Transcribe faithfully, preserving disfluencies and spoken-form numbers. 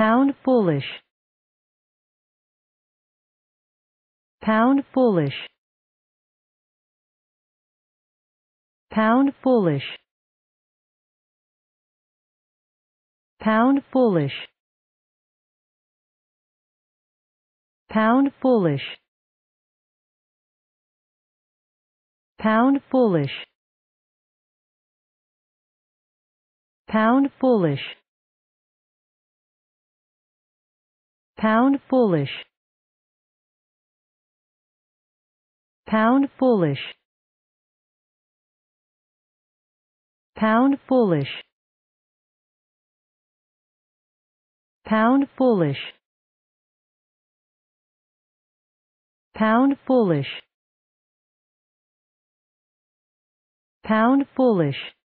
Pound foolish. Pound foolish. Pound foolish. Pound foolish. Pound foolish. Pound foolish. Pound foolish. Pound foolish. Pound foolish. Pound foolish. Pound foolish. Pound foolish. Pound foolish.